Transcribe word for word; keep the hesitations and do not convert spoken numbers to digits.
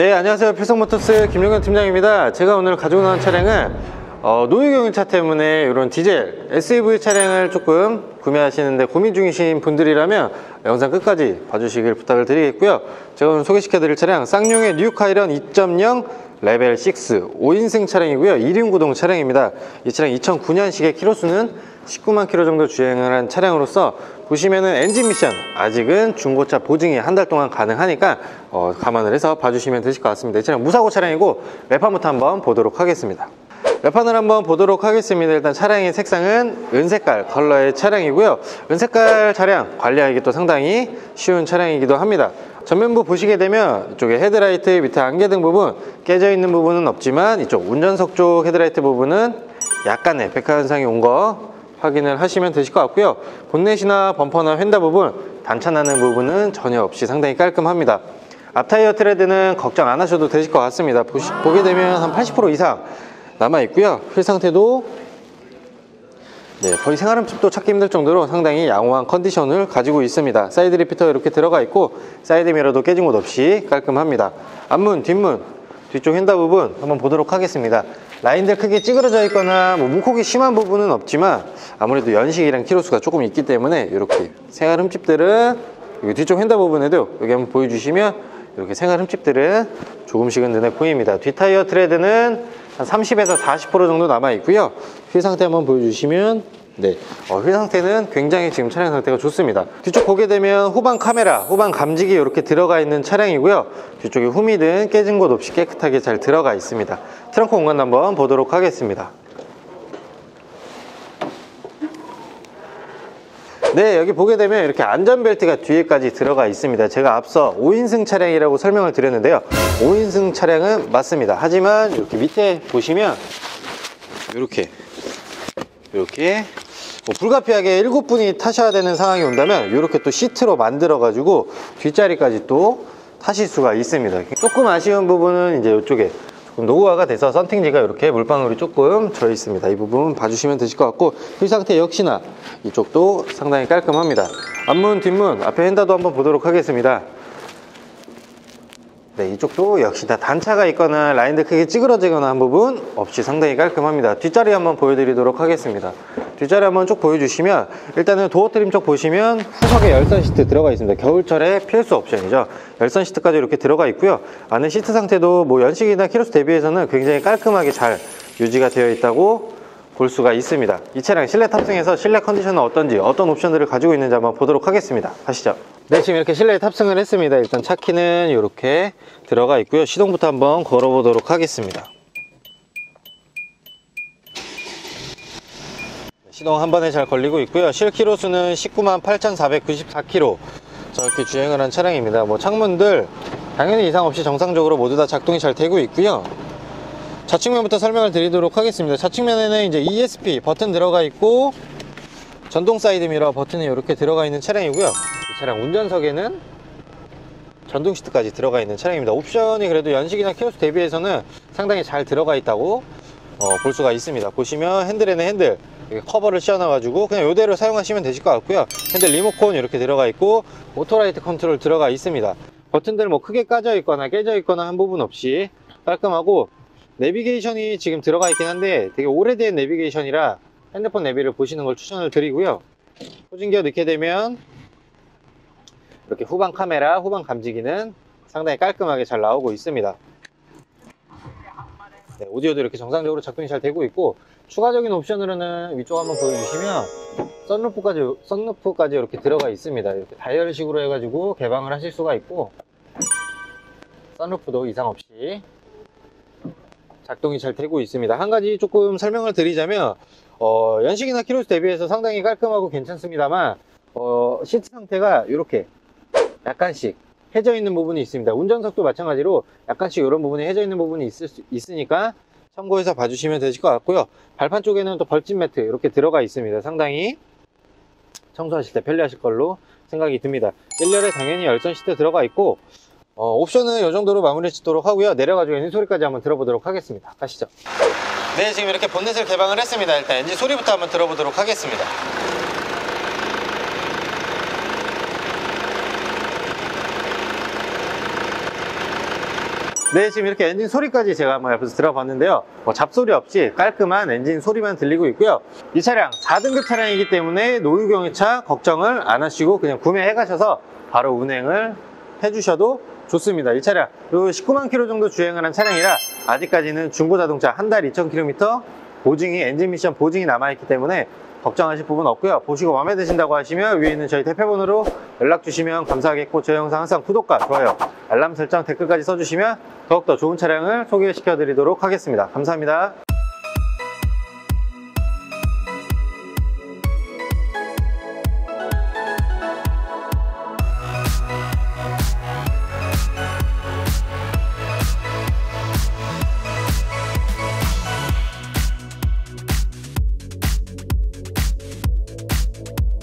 네, 안녕하세요. 필승모터스 김용현 팀장입니다. 제가 오늘 가지고 나온 차량은 어, 노후경유차 때문에 이런 디젤 에스유브이 차량을 조금 구매하시는데 고민 중이신 분들이라면 영상 끝까지 봐주시길 부탁을 드리겠고요. 제가 오늘 소개시켜 드릴 차량 쌍용의 뉴 카이런 이 점 영 레벨 육 오 인승 차량이고요. 일 인 구동 차량입니다. 이 차량 이천구 년식의 키로수는 십구만 킬로 정도 주행을 한 차량으로서 보시면은 엔진 미션 아직은 중고차 보증이 한 달 동안 가능하니까 어, 감안을 해서 봐주시면 되실 것 같습니다. 이 차량 무사고 차량이고 랩판부터 한번 보도록 하겠습니다. 랩판을 한번 보도록 하겠습니다. 일단 차량의 색상은 은색깔 컬러의 차량이고요. 은색깔 차량 관리하기 또 상당히 쉬운 차량이기도 합니다. 전면부 보시게 되면 이쪽에 헤드라이트 밑에 안개등 부분 깨져 있는 부분은 없지만 이쪽 운전석 쪽 헤드라이트 부분은 약간의 백화 현상이 온 거 확인을 하시면 되실 것 같고요. 본넷이나 범퍼나 휀다 부분 단차나는 부분은 전혀 없이 상당히 깔끔합니다. 앞타이어 트레드는 걱정 안 하셔도 되실 것 같습니다. 보시, 보게 되면 한 팔십 퍼센트 이상 남아있고요. 휠 상태도 네, 거의 생활음집도 찾기 힘들 정도로 상당히 양호한 컨디션을 가지고 있습니다. 사이드 리피터 이렇게 들어가 있고 사이드 미러도 깨진 곳 없이 깔끔합니다. 앞문, 뒷문, 뒤쪽 휀다 부분 한번 보도록 하겠습니다. 라인들 크게 찌그러져 있거나 뭐 문콕이 심한 부분은 없지만 아무래도 연식이랑 키로수가 조금 있기 때문에 이렇게 생활음집들은 여기 뒤쪽 휀다 부분에도 여기 한번 보여주시면 이렇게 생활음집들은 조금씩은 눈에 보입니다. 뒷타이어 트레드는 한 삼십에서 사십 퍼센트 정도 남아있고요. 휠 상태 한번 보여주시면 네, 어, 휠 상태는 굉장히 지금 차량 상태가 좋습니다. 뒤쪽 보게 되면 후방 카메라, 후방 감지기 이렇게 들어가 있는 차량이고요. 뒤쪽에 후미등 깨진 곳 없이 깨끗하게 잘 들어가 있습니다. 트렁크 공간도 한번 보도록 하겠습니다. 네, 여기 보게 되면 이렇게 안전벨트가 뒤에까지 들어가 있습니다. 제가 앞서 오 인승 차량이라고 설명을 드렸는데요. 오 인승 차량은 맞습니다. 하지만 이렇게 밑에 보시면 이렇게 이렇게 뭐 불가피하게 일곱 분이 타셔야 되는 상황이 온다면 이렇게 또 시트로 만들어 가지고 뒷자리까지 또 타실 수가 있습니다. 조금 아쉬운 부분은 이제 이쪽에 조금 노후화가 돼서 썬팅지가 이렇게 물방울이 조금 들어 있습니다. 이 부분 봐주시면 되실 것 같고 휠 상태 역시나 이쪽도 상당히 깔끔합니다. 앞문, 뒷문, 앞에 휀다도 한번 보도록 하겠습니다. 네, 이쪽도 역시나 단차가 있거나 라인들 크게 찌그러지거나 한 부분 없이 상당히 깔끔합니다. 뒷자리 한번 보여드리도록 하겠습니다. 뒷자리 한번 쭉 보여주시면 일단은 도어 트림 쪽 보시면 후석에 열선 시트 들어가 있습니다. 겨울철에 피할 수 옵션이죠. 열선 시트까지 이렇게 들어가 있고요. 안에 시트 상태도 뭐 연식이나 키로수 대비해서는 굉장히 깔끔하게 잘 유지가 되어 있다고 볼 수가 있습니다. 이 차량 실내 탑승해서 실내 컨디션은 어떤지 어떤 옵션들을 가지고 있는지 한번 보도록 하겠습니다. 가시죠. 네, 지금 이렇게 실내에 탑승을 했습니다. 일단 차 키는 이렇게 들어가 있고요. 시동부터 한번 걸어보도록 하겠습니다. 시동 한 번에 잘 걸리고 있고요. 실키로수는 십구만 팔천사백구십사 킬로 저렇게 주행을 한 차량입니다. 뭐 창문들 당연히 이상 없이 정상적으로 모두 다 작동이 잘 되고 있고요. 좌측면부터 설명을 드리도록 하겠습니다. 좌측면에는 이제 이에스피 버튼 들어가 있고 전동 사이드 미러 버튼이 이렇게 들어가 있는 차량이고요. 이 차량 운전석에는 전동 시트까지 들어가 있는 차량입니다. 옵션이 그래도 연식이나 키로수 대비해서는 상당히 잘 들어가 있다고 어, 볼 수가 있습니다. 보시면 핸들에는 핸들 커버를 씌워놔가지고 그냥 이대로 사용하시면 되실 것 같고요. 핸들 리모컨 이렇게 들어가 있고 오토라이트 컨트롤 들어가 있습니다. 버튼들 뭐 크게 까져 있거나 깨져 있거나 한 부분 없이 깔끔하고 내비게이션이 지금 들어가 있긴 한데 되게 오래된 내비게이션이라 핸드폰 내비를 보시는 걸 추천을 드리고요. 후진기어 넣게 되면 이렇게 후방 카메라, 후방 감지기는 상당히 깔끔하게 잘 나오고 있습니다. 네, 오디오도 이렇게 정상적으로 작동이 잘 되고 있고 추가적인 옵션으로는 위쪽 한번 보여주시면 선루프까지, 선루프까지 이렇게 들어가 있습니다. 이렇게 다이얼식으로 해가지고 개방을 하실 수가 있고 선루프도 이상 없이 작동이 잘 되고 있습니다. 한 가지 조금 설명을 드리자면 어, 연식이나 키로수 대비해서 상당히 깔끔하고 괜찮습니다만 어, 시트 상태가 이렇게 약간씩 해져 있는 부분이 있습니다. 운전석도 마찬가지로 약간씩 이런 부분이 해져 있는 부분이 있을 수 있으니까 참고해서 봐주시면 되실 것 같고요. 발판 쪽에는 또 벌집 매트 이렇게 들어가 있습니다. 상당히 청소하실 때 편리하실 걸로 생각이 듭니다. 일렬에 당연히 열선 시트 들어가 있고 어, 옵션은 이 정도로 마무리 짓도록 하고요. 내려가지고 엔진 소리까지 한번 들어보도록 하겠습니다. 가시죠. 네, 지금 이렇게 본넷을 개방을 했습니다. 일단 엔진 소리부터 한번 들어보도록 하겠습니다. 네, 지금 이렇게 엔진 소리까지 제가 한번 옆에서 들어봤는데요. 뭐 잡소리 없이 깔끔한 엔진 소리만 들리고 있고요. 이 차량 사 등급 차량이기 때문에 노후경유차 걱정을 안 하시고 그냥 구매해 가셔서 바로 운행을 해주셔도 좋습니다. 이 차량 요 십구만 킬로미터 정도 주행을 한 차량이라 아직까지는 중고자동차 한 달 이천 킬로미터 보증이, 엔진 미션 보증이 남아있기 때문에 걱정하실 부분 없고요. 보시고 마음에 드신다고 하시면 위에 있는 저희 대표번호로 연락 주시면 감사하겠고, 저희 영상 항상 구독과 좋아요, 알람 설정, 댓글까지 써주시면 더욱더 좋은 차량을 소개시켜 드리도록 하겠습니다. 감사합니다.